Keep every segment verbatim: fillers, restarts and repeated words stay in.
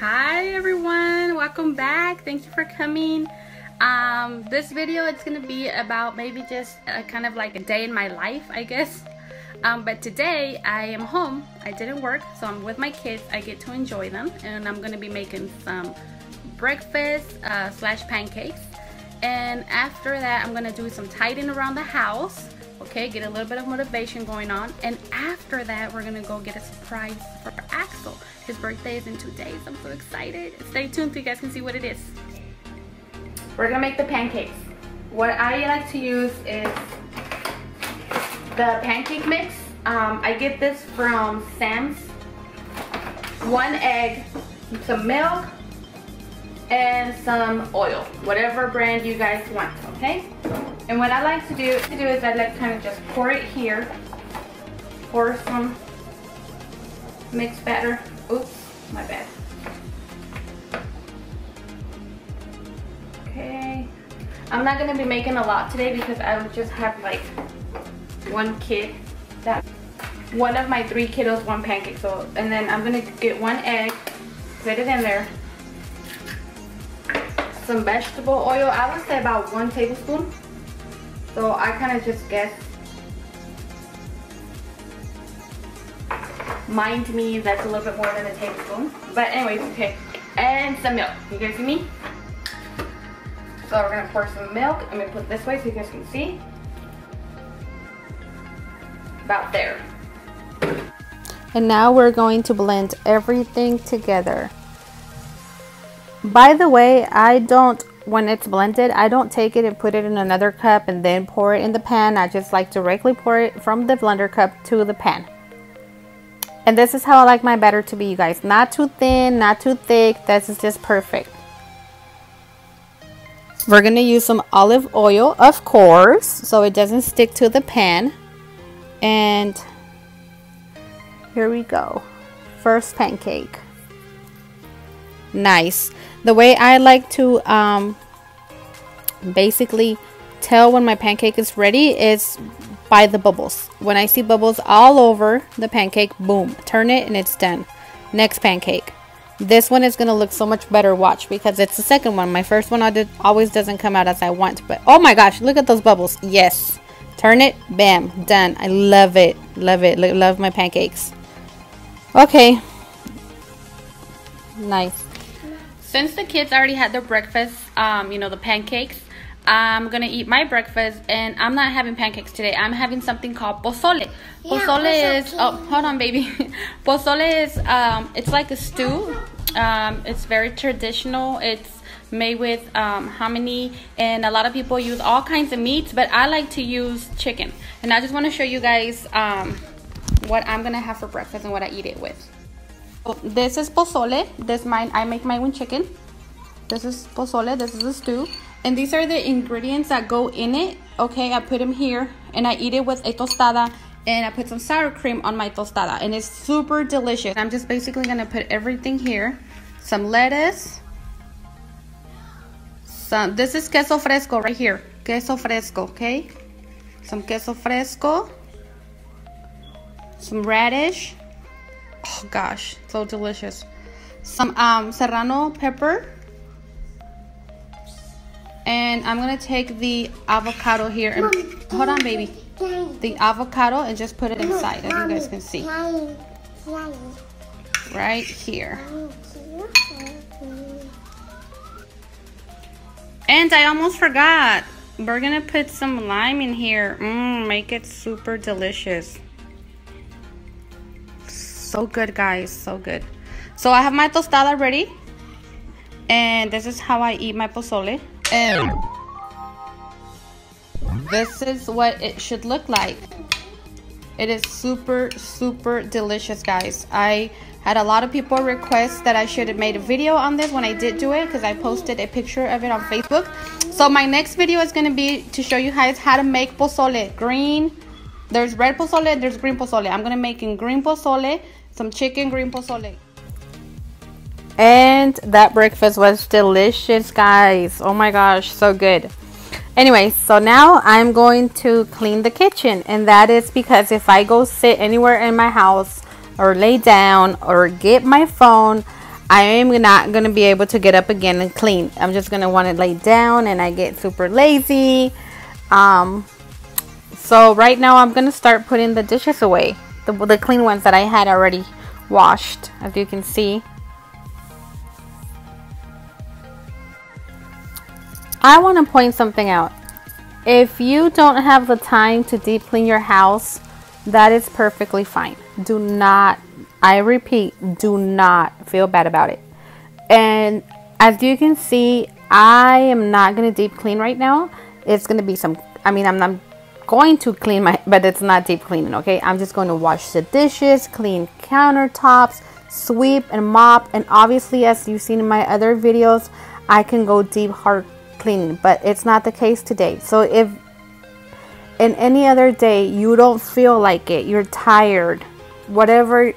Hi everyone, welcome back. Thank you for coming. Um, this video, it's gonna be about maybe just a, kind of like a day in my life, I guess. Um, but today I am home. I didn't work, so I'm with my kids. I get to enjoy them, and I'm gonna be making some breakfast uh, slash pancakes. And after that, I'm gonna do some tidying around the house. Okay, get a little bit of motivation going on, and after that we're gonna go get a surprise for Axel. His birthday is in two days. I'm so excited. Stay tuned so you guys can see what it is. We're gonna make the pancakes. What I like to use is the pancake mix. Um, I get this from Sam's. One egg, some milk, and some oil, whatever brand you guys want, okay? And what I like to do to do is I like to kind of just pour it here, pour some mixed batter. Oops, my bad. Okay, I'm not gonna be making a lot today because I would just have like one kid, that one of my three kiddos, one pancake. So, and then I'm gonna get one egg, put it in there. Some vegetable oil, I would say about one tablespoon. So I kind of just guess. Mind me, that's a little bit more than a tablespoon. But anyways, okay. And some milk. You guys see me? So we're gonna pour some milk. I'm gonna put it this way so you guys can see. About there. And now we're going to blend everything together. By the way, I don't, when it's blended, I don't take it and put it in another cup and then pour it in the pan. I just like directly pour it from the blender cup to the pan. And this is how I like my batter to be, you guys. Not too thin, not too thick. This is just perfect. We're gonna use some olive oil, of course, so it doesn't stick to the pan. And here we go. First pancake. Nice. The way I like to um, basically tell when my pancake is ready is by the bubbles. When I see bubbles all over the pancake, boom, turn it and it's done. Next pancake. This one is going to look so much better, watch, because it's the second one. My first one always doesn't come out as I want, but oh my gosh, look at those bubbles. Yes. Turn it, bam, done. I love it. Love it. Love my pancakes. Okay. Nice. Since the kids already had their breakfast, um, you know, the pancakes, I'm gonna eat my breakfast, and I'm not having pancakes today. I'm having something called pozole. Pozole yeah, is, oh, hold on, baby. Pozole is, um, it's like a stew. Um, it's very traditional. It's made with um, hominy, and a lot of people use all kinds of meats, but I like to use chicken. And I just wanna show you guys um, what I'm gonna have for breakfast and what I eat it with. Oh, this is pozole. This mine, I make my own chicken. This is pozole, this is the stew. And these are the ingredients that go in it. Okay, I put them here and I eat it with a tostada, and I put some sour cream on my tostada, and it's super delicious. I'm just basically gonna put everything here. Some lettuce. Some, this is queso fresco right here. Queso fresco, okay? Some queso fresco. Some radish. Oh gosh, so delicious. Some um, serrano pepper. And I'm gonna take the avocado here and Mommy, hold on, baby. Daddy. The avocado and just put it inside, as you guys can see. Daddy, Daddy. Right here. And I almost forgot. We're gonna put some lime in here. Mmm, make it super delicious. So good, guys, so good. So I have my tostada ready, and this is how I eat my pozole, and this is what it should look like. It is super super delicious, guys. I had a lot of people request that I should have made a video on this when I did do it, because I posted a picture of it on Facebook. So my next video is going to be to show you guys how to make pozole. Green, there's red pozole and there's green pozole. I'm gonna make in green pozole, some chicken green pozole. And that breakfast was delicious, guys. Oh my gosh, so good. Anyway, so now I'm going to clean the kitchen, and that is because if I go sit anywhere in my house or lay down or get my phone, I am not going to be able to get up again and clean. I'm just going to want to lay down, and I get super lazy. Um, so right now I'm going to start putting the dishes away. The, the clean ones that I had already washed, as you can see. I want to point something out. If you don't have the time to deep clean your house, that is perfectly fine. Do not, I repeat, do not feel bad about it. And as you can see, I am not going to deep clean right now. It's going to be some, I mean, I'm not going to clean my, but it's not deep cleaning, okay? I'm just going to wash the dishes, clean countertops, sweep and mop. And obviously, as you've seen in my other videos, I can go deep hard cleaning, but it's not the case today. So if in any other day you don't feel like it, you're tired, whatever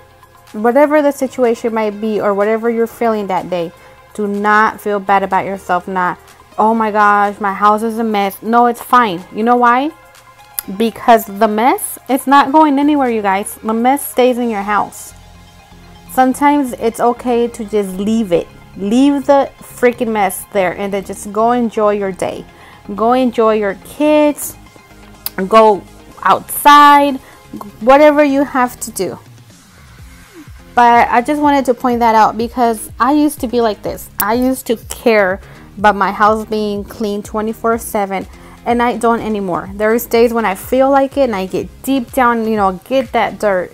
whatever the situation might be, or whatever you're feeling that day, do not feel bad about yourself. Not, oh my gosh, my house is a mess. No, it's fine. You know why? Because the mess, it's not going anywhere, you guys. The mess stays in your house. Sometimes it's okay to just leave it. Leave the freaking mess there, and then just go enjoy your day. Go enjoy your kids. Go outside. Whatever you have to do. But I just wanted to point that out, because I used to be like this. I used to care about my house being clean twenty-four seven. And I don't anymore. There's days when I feel like it, and I get deep down, you know, get that dirt,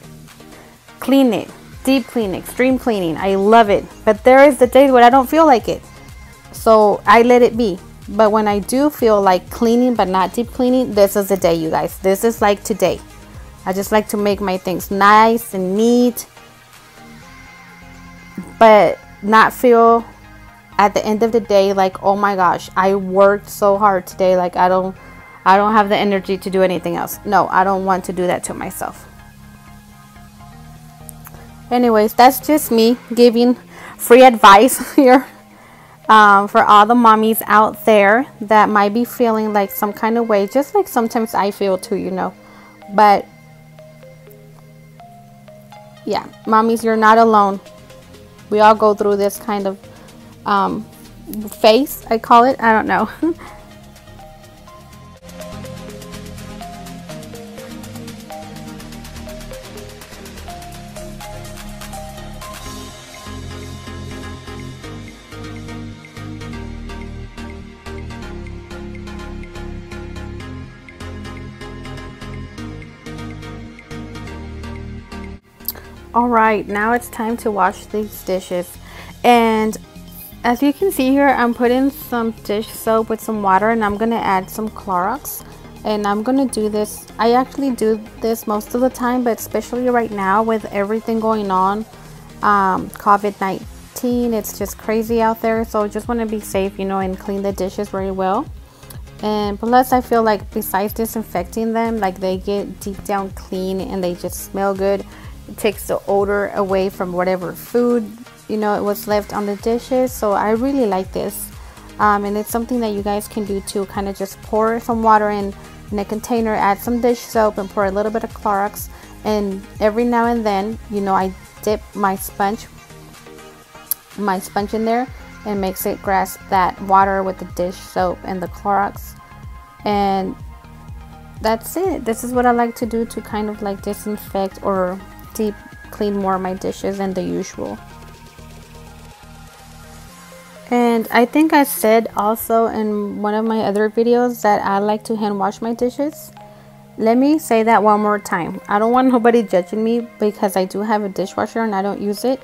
clean it, deep clean, extreme cleaning. I love it. But there is the days when I don't feel like it, so I let it be. But when I do feel like cleaning but not deep cleaning, this is the day, you guys. This is like today. I just like to make my things nice and neat, but not feel at the end of the day like, oh my gosh, I worked so hard today, like I don't I don't have the energy to do anything else. No, I don't want to do that to myself. Anyways, that's just me giving free advice here, um, for all the mommies out there that might be feeling like some kind of way, just like sometimes I feel too, you know. But yeah, mommies, you're not alone. We all go through this kind of um face, I call it, I don't know. All right, now it's time to wash these dishes. And as you can see here, I'm putting some dish soap with some water, and I'm going to add some Clorox. And I'm going to do this, I actually do this most of the time, but especially right now with everything going on, um, COVID nineteen, it's just crazy out there. So just want to be safe, you know, and clean the dishes very well. And plus, I feel like besides disinfecting them, like they get deep down clean and they just smell good. It takes the odor away from whatever food, you know, it was left on the dishes. So I really like this, um, and it's something that you guys can do too. Kind of just pour some water in in a container, add some dish soap, and pour a little bit of Clorox. And every now and then, you know, I dip my sponge my sponge in there, and makes it grasp that water with the dish soap and the Clorox. And that's it. This is what I like to do to kind of like disinfect or deep clean more of my dishes than the usual. And I think I said also in one of my other videos that I like to hand wash my dishes. Let me say that one more time. I don't want nobody judging me, because I do have a dishwasher and I don't use it.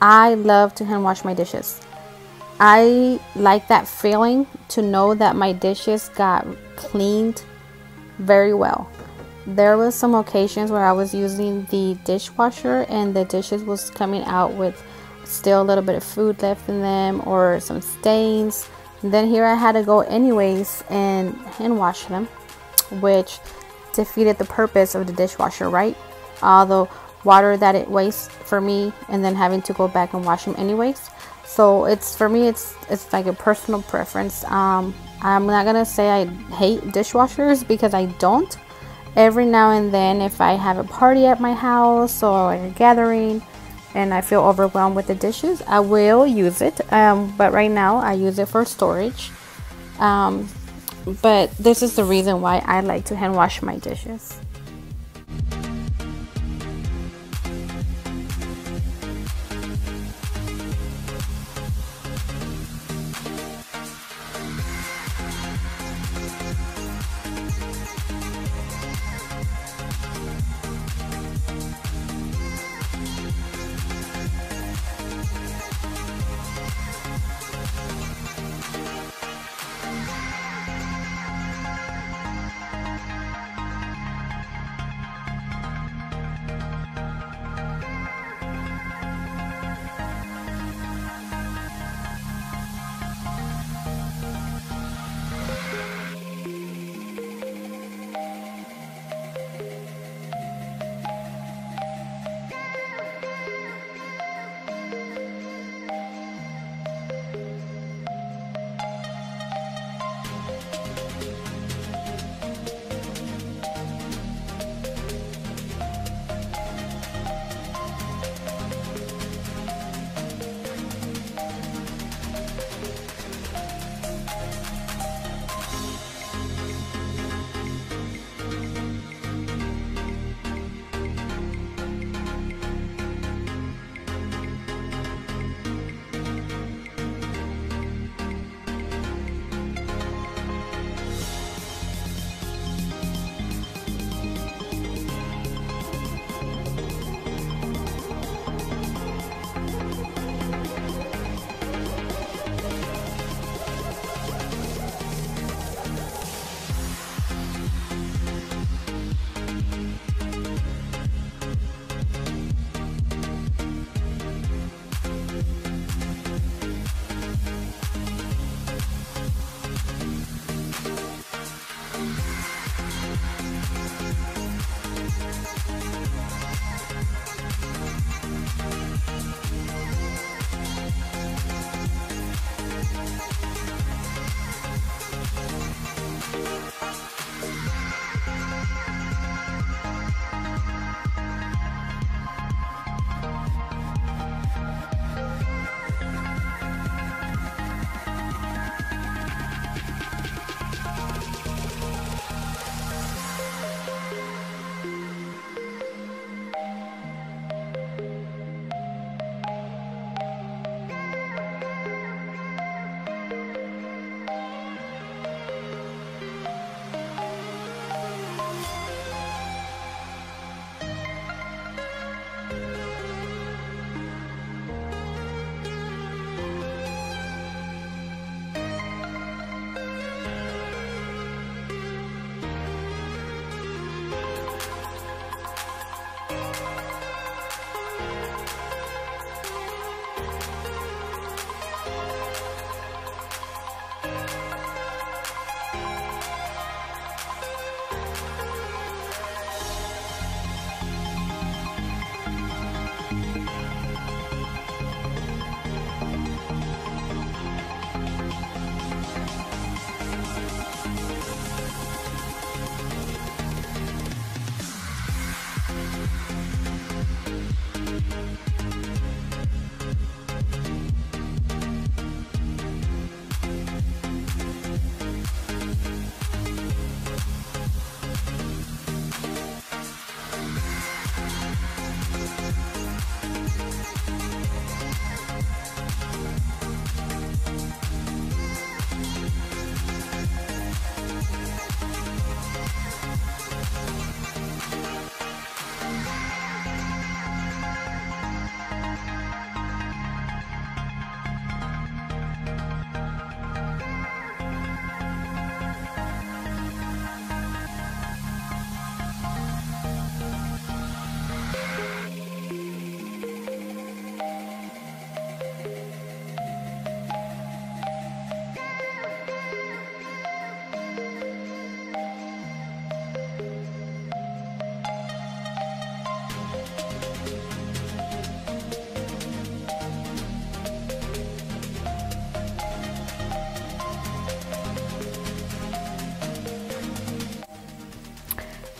I love to hand wash my dishes. I like that feeling to know that my dishes got cleaned very well. There was some occasions where I was using the dishwasher and the dishes was coming out with still a little bit of food left in them or some stains, and then here I had to go anyways and hand wash them, which defeated the purpose of the dishwasher, right? All the water that it wastes for me, and then having to go back and wash them anyways. So it's, for me, it's it's like a personal preference. um I'm not gonna say I hate dishwashers, because I don't. Every now and then, if I have a party at my house or a gathering, and I feel overwhelmed with the dishes, I will use it, um, but right now I use it for storage. Um, but this is the reason why I like to hand wash my dishes.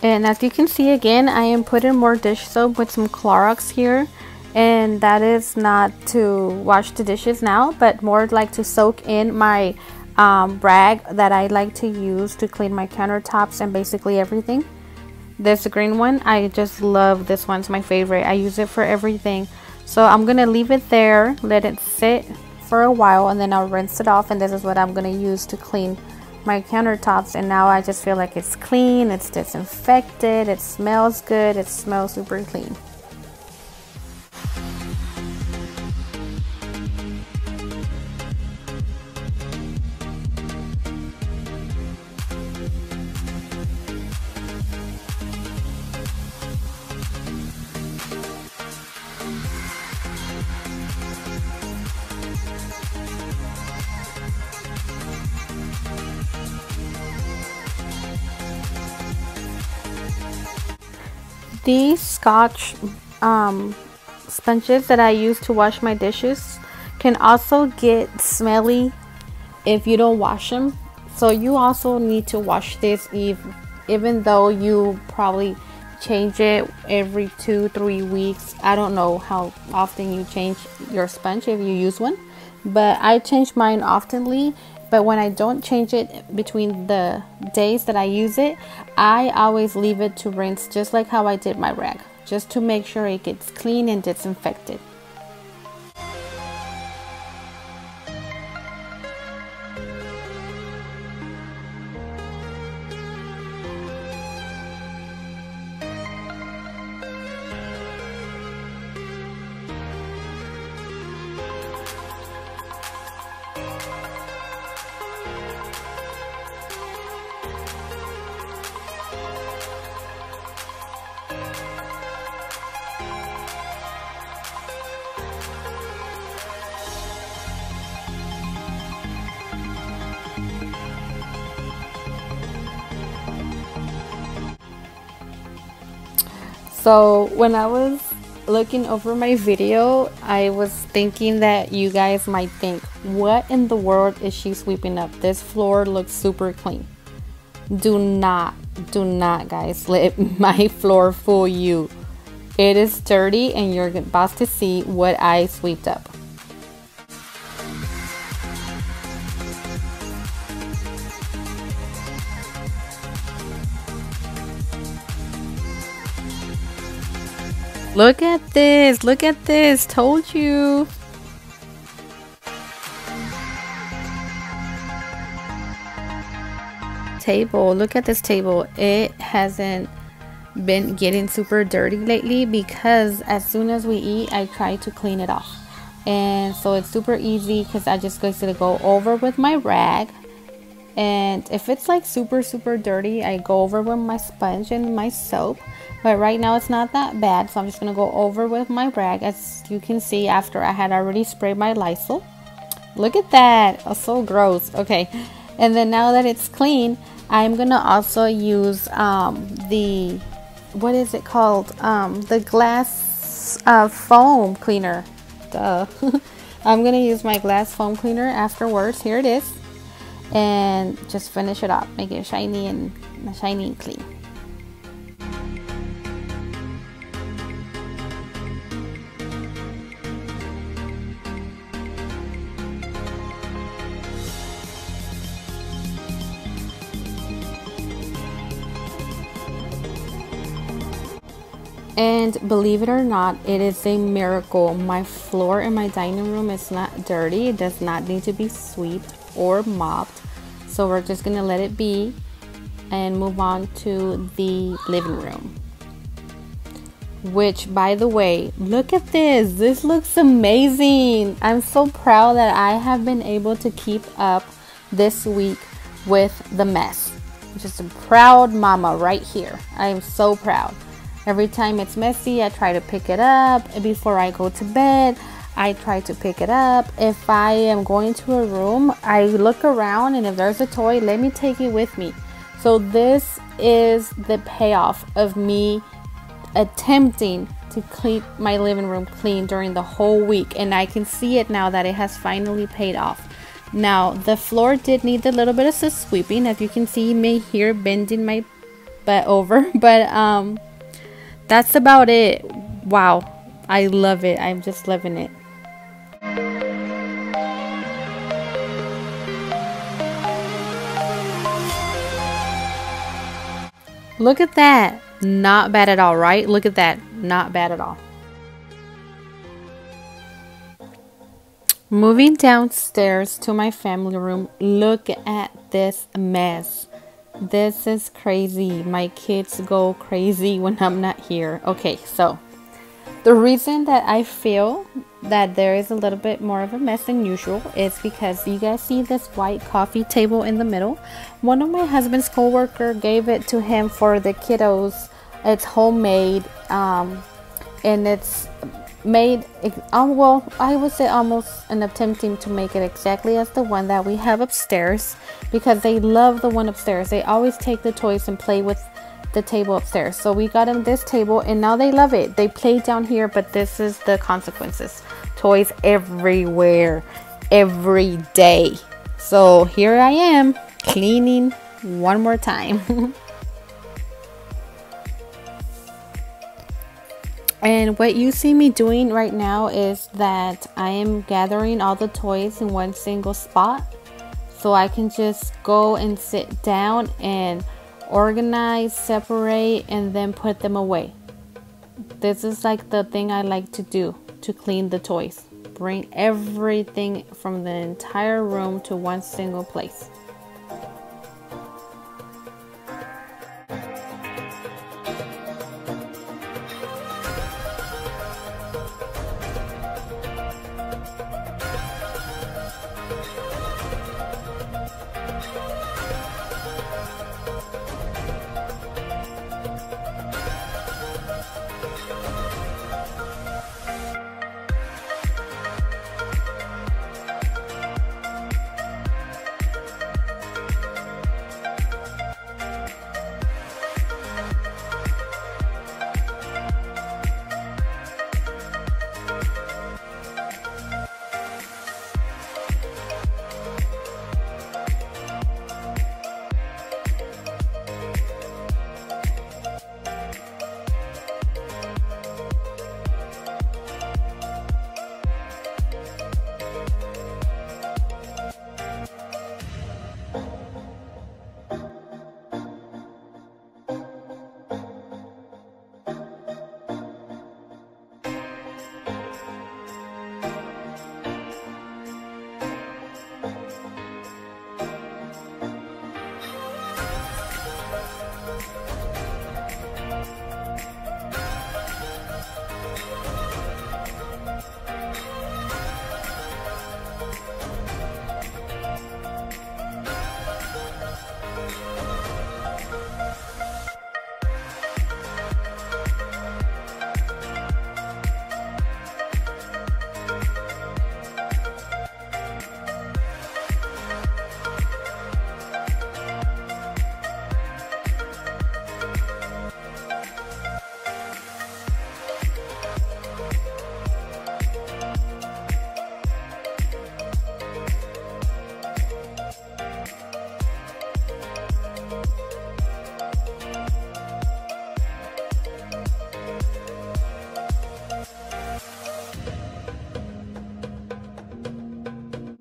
And as you can see, again, I am putting more dish soap with some Clorox here. and that is not to wash the dishes now, but more like to soak in my um, rag that I like to use to clean my countertops and basically everything. This green one, I just love this one. It's my favorite. I use it for everything. So I'm gonna leave it there, let it sit for a while, and then I'll rinse it off, and this is what I'm gonna use to clean my countertops. And now I just feel like it's clean, it's disinfected, it smells good, it smells super clean. These Scotch um, sponges that I use to wash my dishes can also get smelly if you don't wash them. So you also need to wash this, if, even though you probably change it every two, three weeks. I don't know how often you change your sponge if you use one, but I change mine oftenly. But when I don't change it between the days that I use it, I always leave it to rinse, just like how I did my rag, just to make sure it gets clean and disinfected. So when I was looking over my video, I was thinking that you guys might think, what in the world is she sweeping up? This floor looks super clean. Do not, do not guys, let my floor fool you. It is dirty and you're about to see what I swept up. Look at this, look at this, told you. Table, look at this table. It hasn't been getting super dirty lately because as soon as we eat, I try to clean it off. And so it's super easy because I just basically go over with my rag. And if it's like super super dirty, I go over with my sponge and my soap, but right now it's not that bad, so I'm just gonna go over with my rag. As you can see, after I had already sprayed my Lysol. Look at that, oh, so gross. Okay, and then now that it's clean, I'm gonna also use um, the, what is it called, um, the glass uh, foam cleaner. Duh. I'm gonna use my glass foam cleaner afterwards. Here it is, and just finish it up, make it shiny and shiny and clean. And believe it or not, it is a miracle. My floor in my dining room is not dirty. It does not need to be swept or mopped. So we're just gonna let it be and move on to the living room, which, by the way, look at this. This looks amazing. I'm so proud that I have been able to keep up this week with the mess. I'm just a proud mama right here. I am so proud. Every time it's messy, I try to pick it up. Before I go to bed, I try to pick it up. If I am going to a room, I look around, and if there's a toy, let me take it with me. So this is the payoff of me attempting to keep my living room clean during the whole week, and I can see it now that it has finally paid off. Now, the floor did need a little bit of sweeping, as you can see me here bending my butt over, but um, that's about it. Wow, I love it. I'm just loving it. Look at that. Not bad at all, right? Look at that. Not bad at all. Moving downstairs to my family room. Look at this mess. This is crazy. My kids go crazy when I'm not here. Okay, so the reason that I feel that there is a little bit more of a mess than usual is because you guys see this white coffee table in the middle. One of my husband's co-worker gave it to him for the kiddos. It's homemade, um, and it's made, um, well, I would say almost an attempting to make it exactly as the one that we have upstairs, because they love the one upstairs. They always take the toys and play with the table upstairs. So we got them this table and now they love it. They play down here, but this is the consequences. Toys everywhere, every day. So here I am cleaning one more time. And what you see me doing right now is that I am gathering all the toys in one single spot so I can just go and sit down and organize, separate, and then put them away. This is like the thing I like to do to clean the toys. Bring everything from the entire room to one single place.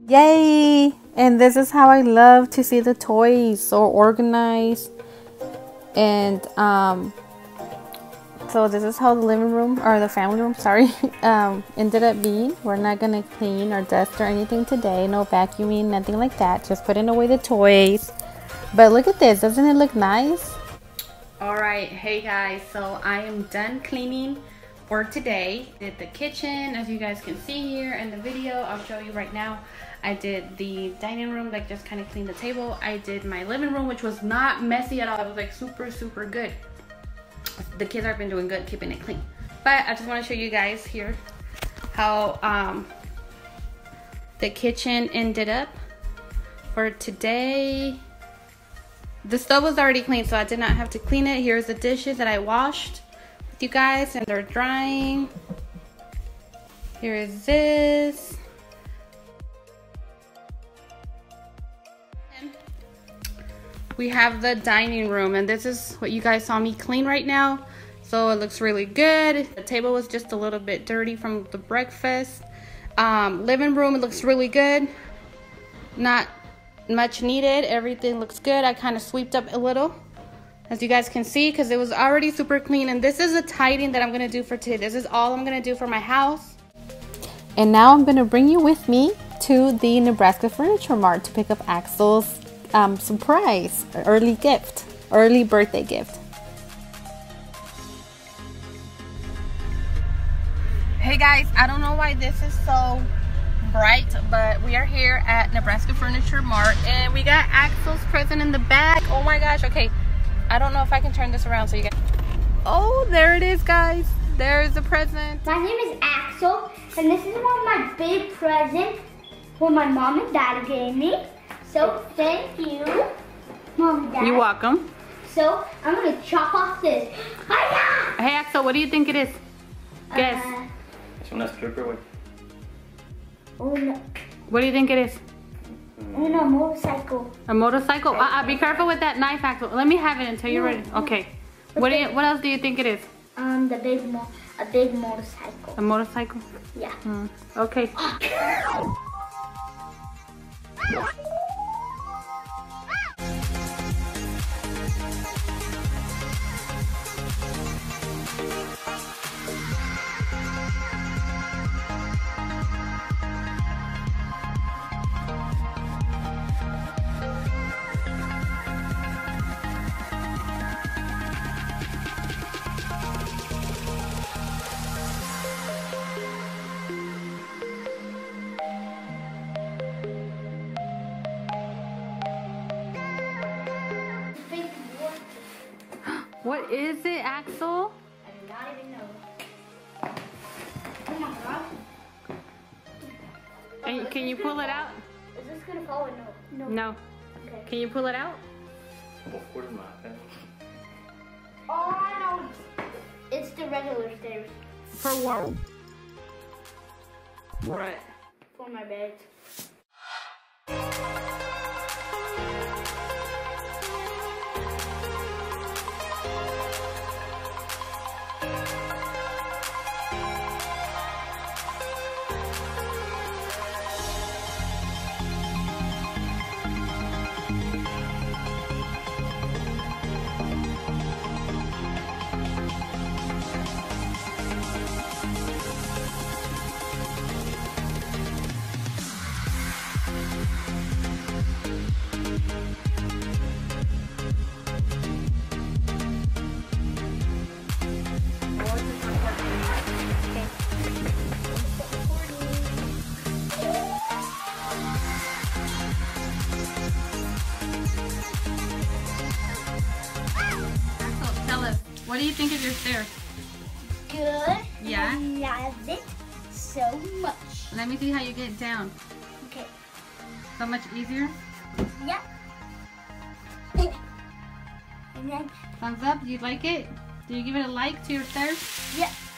Yay! And this is how I love to see the toys so organized. And um, so this is how the living room, or the family room, sorry, um, ended up being. We're not gonna clean or dust or anything today. No vacuuming, nothing like that. Just putting away the toys. But look at this, doesn't it look nice? All right, hey guys, so I am done cleaning for today. Did the kitchen, as you guys can see here in the video. I'll show you right now. I did the dining room, like just kind of cleaned the table. I did my living room, which was not messy at all. It was like super, super good. The kids have been doing good keeping it clean. But I just want to show you guys here how um, the kitchen ended up for today. The stove was already clean, so I did not have to clean it. Here's the dishes that I washed with you guys, and they're drying. Here is this. We have the dining room, and this is what you guys saw me clean right now. so it looks really good. The table was just a little bit dirty from the breakfast. Um, living room, it looks really good. Not much needed. Everything looks good. I kind of sweeped up a little, as you guys can see, because it was already super clean. And this is the tidying that I'm going to do for today. This is all I'm going to do for my house. And now I'm going to bring you with me to the Nebraska Furniture Mart to pick up Axel's um, surprise early gift, early birthday gift. Hey guys, I don't know why this is so bright, but we are here at Nebraska Furniture Mart and we got Axel's present in the bag. Oh my gosh, okay. I don't know if I can turn this around so you guys. Oh, there it is, guys. There's the present. My name is Axel, and this is one of my big presents what my mom and dad gave me. So thank you, mom and dad. You're welcome. So I'm gonna chop off this. Hi-ya! Hey Axel, what do you think it is? Guess. Uh, it's from that stripper one. Oh no. What do you think it is? Oh no, motorcycle. A motorcycle? Uh-uh, be careful with that knife, Axel. Let me have it until you're ready. Okay. What do you, what else do you think it is? Um, the big mo a big motorcycle. A motorcycle? Yeah. Mm. Okay. What is it, Axel? I do not even know. Oh my God. And can you pull it out? Is this gonna fall or no? No. No. Okay. Can you pull it out? Oh, I know. It's the regular stairs. For what? What? For my bed. What do you think of your stairs? Good. Yeah? I love it so much. Let me see how you get down. Okay. So much easier? Yep. And then thumbs up, do you like it? Do you give it a like to your stairs? Yep.